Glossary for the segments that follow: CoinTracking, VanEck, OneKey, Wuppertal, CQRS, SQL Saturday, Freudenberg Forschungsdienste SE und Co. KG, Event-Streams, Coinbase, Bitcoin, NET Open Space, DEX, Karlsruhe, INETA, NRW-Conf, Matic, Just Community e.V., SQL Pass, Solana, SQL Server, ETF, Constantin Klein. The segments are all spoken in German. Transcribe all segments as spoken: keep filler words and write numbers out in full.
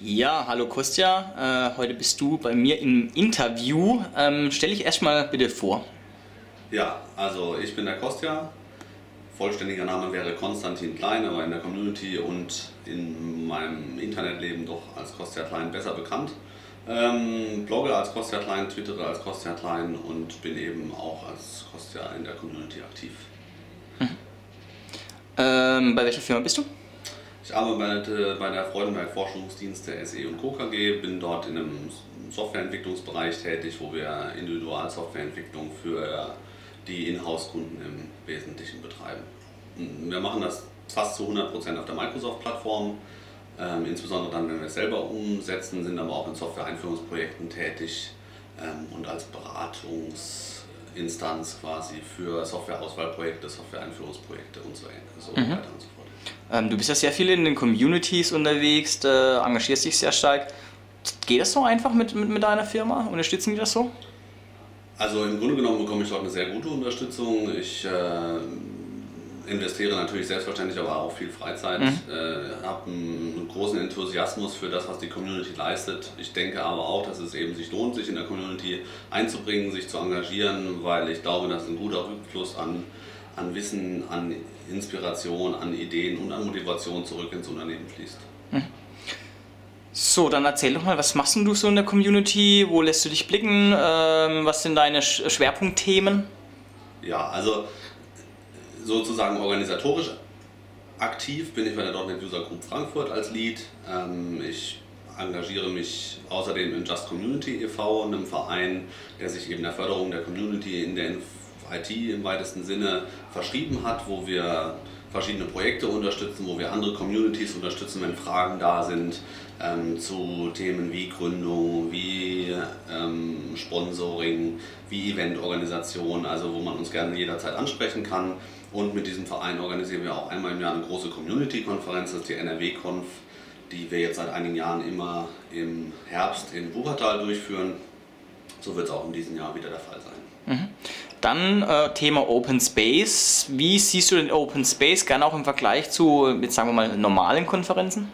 Ja, hallo Kostja, äh, heute bist du bei mir im Interview. Ähm, stell dich erstmal bitte vor. Ja, also ich bin der Kostja. Vollständiger Name wäre Constantin Klein, aber in der Community und in meinem Internetleben doch als Kostja Klein besser bekannt. Ähm, blogge als Kostja Klein, twittere als Kostja Klein und bin eben auch als Kostja in der Community aktiv. Hm. Ähm, bei welcher Firma bist du? Ich arbeite bei der Freudenberg Forschungsdienste S E und Co. K G, bin dort in einem Softwareentwicklungsbereich tätig, wo wir Individualsoftwareentwicklung für die Inhouse-Kunden im Wesentlichen betreiben. Wir machen das fast zu hundert Prozent auf der Microsoft-Plattform, ähm, insbesondere dann, wenn wir es selber umsetzen, sind aber auch in Software-Einführungsprojekten tätig ähm, und als Beratungsinstanz quasi für Software-Auswahlprojekte, Software-Einführungsprojekte und so weiter mhm. und so fort. Du bist ja sehr viel in den Communities unterwegs, äh, engagierst dich sehr stark. Geht das so einfach mit, mit, mit deiner Firma? Unterstützen die das so? Also im Grunde genommen bekomme ich dort eine sehr gute Unterstützung. Ich äh, investiere natürlich selbstverständlich, aber auch viel Freizeit. Mhm. Äh, habe einen großen Enthusiasmus für das, was die Community leistet. Ich denke aber auch, dass es eben sich lohnt, sich in der Community einzubringen, sich zu engagieren, weil ich glaube, das ist ein guter Rückfluss an an Wissen, an Inspiration, an Ideen und an Motivation zurück ins Unternehmen fließt. So, dann erzähl doch mal, was machst du so in der Community? Wo lässt du dich blicken? Was sind deine Schwerpunktthemen? Ja, also sozusagen organisatorisch aktiv bin ich bei der .N E T User Group Frankfurt als Lead. Ich engagiere mich außerdem in Just Community e V, einem Verein, der sich eben der Förderung der Community in der I T im weitesten Sinne verschrieben hat, wo wir verschiedene Projekte unterstützen, wo wir andere Communities unterstützen, wenn Fragen da sind ähm, zu Themen wie Gründung, wie ähm, Sponsoring, wie Eventorganisation, also wo man uns gerne jederzeit ansprechen kann. Und mit diesem Verein organisieren wir auch einmal im Jahr eine große Community-Konferenz, das ist die N R W-Conf, die wir jetzt seit einigen Jahren immer im Herbst in Wuppertal durchführen. So wird es auch in diesem Jahr wieder der Fall sein. Mhm. Dann äh, Thema Open Space. Wie siehst du den Open Space, gerne auch im Vergleich zu, jetzt sagen wir mal, normalen Konferenzen?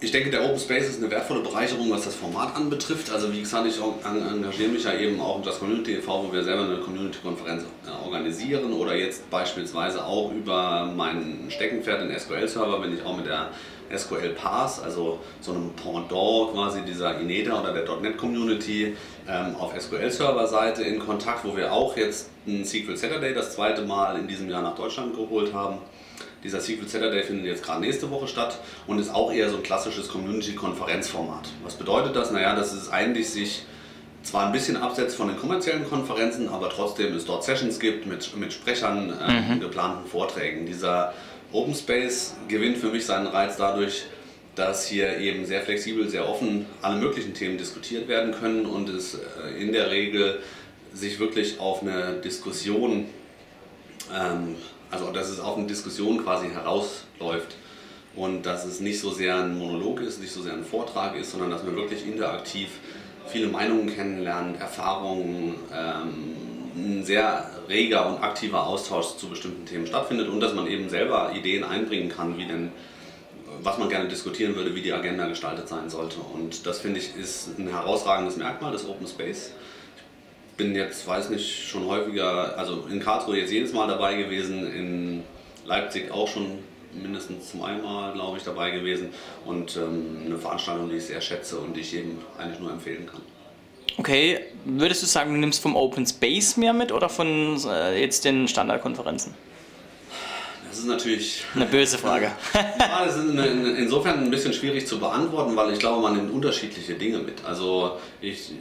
Ich denke, der Open Space ist eine wertvolle Bereicherung, was das Format anbetrifft. Also wie gesagt, ich engagiere mich ja eben auch in Just Community e V, wo wir selber eine Community-Konferenz organisieren, oder jetzt beispielsweise auch über mein Steckenpferd in S Q L-Server bin ich auch mit der S Q L Pass, also so einem Pendant quasi dieser I N E T A oder der .N E T Community ähm, auf S Q L-Server-Seite in Kontakt, wo wir auch jetzt einen S Q L Saturday das zweite Mal in diesem Jahr nach Deutschland geholt haben. Dieser S Q L Saturday findet jetzt gerade nächste Woche statt und ist auch eher so ein klassisches Community-Konferenzformat. Was bedeutet das? Naja, dass es eigentlich sich zwar ein bisschen absetzt von den kommerziellen Konferenzen, aber trotzdem es dort Sessions gibt mit, mit Sprechern, äh, mhm. geplanten Vorträgen. Dieser Open Space gewinnt für mich seinen Reiz dadurch, dass hier eben sehr flexibel, sehr offen alle möglichen Themen diskutiert werden können und es in der Regel sich wirklich auf eine Diskussion, ähm, also dass es auf eine Diskussion quasi herausläuft und dass es nicht so sehr ein Monolog ist, nicht so sehr ein Vortrag ist, sondern dass wir wirklich interaktiv viele Meinungen kennenlernen, Erfahrungen, ähm, ein sehr reger und aktiver Austausch zu bestimmten Themen stattfindet und dass man eben selber Ideen einbringen kann, wie denn, was man gerne diskutieren würde, wie die Agenda gestaltet sein sollte. Und das finde ich ist ein herausragendes Merkmal des Open Space. Ich bin jetzt, weiß nicht, schon häufiger, also in Karlsruhe jetzt jedes Mal dabei gewesen, in Leipzig auch schon mindestens zweimal, glaube ich, dabei gewesen und ähm, eine Veranstaltung, die ich sehr schätze und die ich jedem eigentlich nur empfehlen kann. Okay, würdest du sagen, du nimmst vom Open Space mehr mit oder von äh, jetzt den Standardkonferenzen? Das ist natürlich eine böse Frage. Ja, das ist in, in, insofern ein bisschen schwierig zu beantworten, weil ich glaube, man nimmt unterschiedliche Dinge mit. Also ich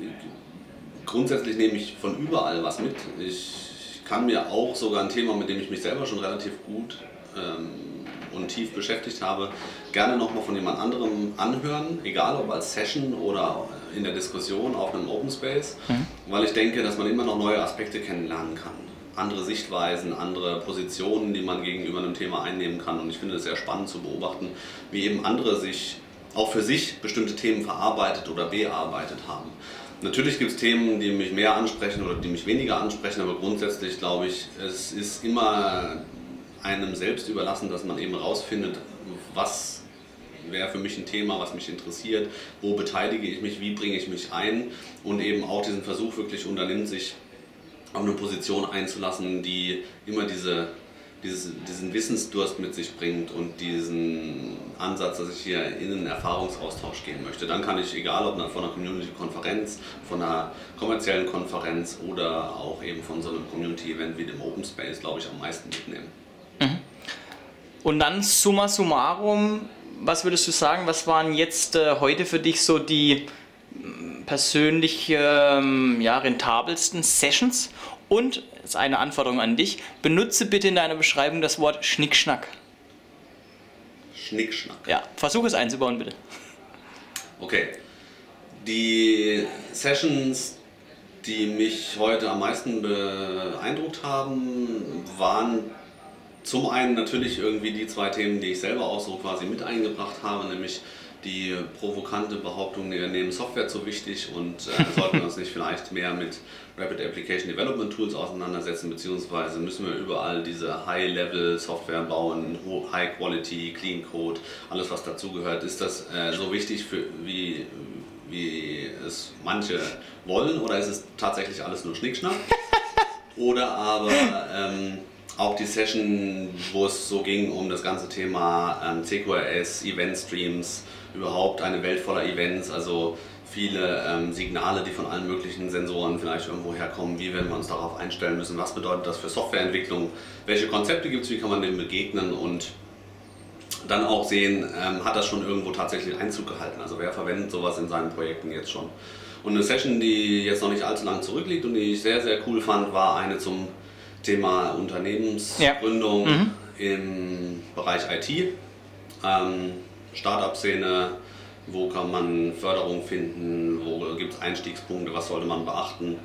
grundsätzlich nehme ich von überall was mit. Ich kann mir auch sogar ein Thema, mit dem ich mich selber schon relativ gut ähm, und tief beschäftigt habe, gerne nochmal von jemand anderem anhören, egal ob als Session oder in der Diskussion auf einem Open Space, mhm. weil ich denke, dass man immer noch neue Aspekte kennenlernen kann. Andere Sichtweisen, andere Positionen, die man gegenüber einem Thema einnehmen kann. Und ich finde es sehr spannend zu beobachten, wie eben andere sich auch für sich bestimmte Themen verarbeitet oder bearbeitet haben. Natürlich gibt es Themen, die mich mehr ansprechen oder die mich weniger ansprechen, aber grundsätzlich glaube ich, es ist immer einem selbst überlassen, dass man eben rausfindet, was wäre für mich ein Thema, was mich interessiert, wo beteilige ich mich, wie bringe ich mich ein und eben auch diesen Versuch wirklich unternimmt, sich auf eine Position einzulassen, die immer diese, dieses, diesen Wissensdurst mit sich bringt und diesen Ansatz, dass ich hier in einen Erfahrungsaustausch gehen möchte. Dann kann ich, egal ob von einer Community-Konferenz, von einer kommerziellen Konferenz oder auch eben von so einem Community-Event wie dem Open Space, glaube ich, am meisten mitnehmen. Mhm. Und dann summa summarum, was würdest du sagen, was waren jetzt äh, heute für dich so die persönlich ähm, ja, rentabelsten Sessions? Und, das ist eine Anforderung an dich, benutze bitte in deiner Beschreibung das Wort Schnickschnack. Schnickschnack? Ja, versuch es einzubauen, bitte. Okay. Die Sessions, die mich heute am meisten beeindruckt haben, waren zum einen natürlich irgendwie die zwei Themen, die ich selber auch so quasi mit eingebracht habe, nämlich die provokante Behauptung, wir nehmen Software zu wichtig und äh, sollten wir uns nicht vielleicht mehr mit Rapid Application Development Tools auseinandersetzen, beziehungsweise müssen wir überall diese High-Level-Software bauen, High-Quality, Clean Code, alles was dazugehört. Ist das äh, so wichtig, für, wie, wie es manche wollen, oder ist es tatsächlich alles nur Schnickschnack? Oder aber ähm, auch die Session, wo es so ging um das ganze Thema ähm, C Q R S, Event-Streams, überhaupt eine Welt voller Events, also viele ähm, Signale, die von allen möglichen Sensoren vielleicht irgendwo herkommen, wie werden wir uns darauf einstellen müssen, was bedeutet das für Softwareentwicklung, welche Konzepte gibt es, wie kann man dem begegnen und dann auch sehen, ähm, hat das schon irgendwo tatsächlich Einzug gehalten, also wer verwendet sowas in seinen Projekten jetzt schon. Und eine Session, die jetzt noch nicht allzu lang zurückliegt und die ich sehr, sehr cool fand, war eine zum Thema Unternehmensgründung ja. mhm. im Bereich I T. Ähm, Startup-Szene, wo kann man Förderung finden, wo gibt es Einstiegspunkte, was sollte man beachten,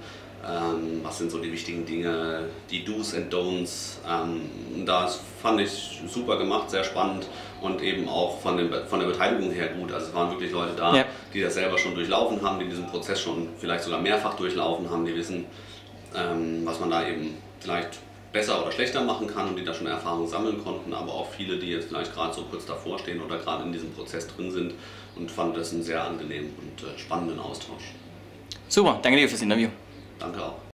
ähm, was sind so die wichtigen Dinge, die Do's and Don'ts. Ähm, das fand ich super gemacht, sehr spannend und eben auch von, dem, von der Beteiligung her gut. Also es waren wirklich Leute da, ja. die das selber schon durchlaufen haben, die diesen Prozess schon vielleicht sogar mehrfach durchlaufen haben, die wissen, ähm, was man da eben vielleicht besser oder schlechter machen kann und die da schon Erfahrung sammeln konnten, aber auch viele, die jetzt vielleicht gerade so kurz davor stehen oder gerade in diesem Prozess drin sind, und fand das einen sehr angenehmen und spannenden Austausch. Super, danke dir fürs Interview. Danke auch.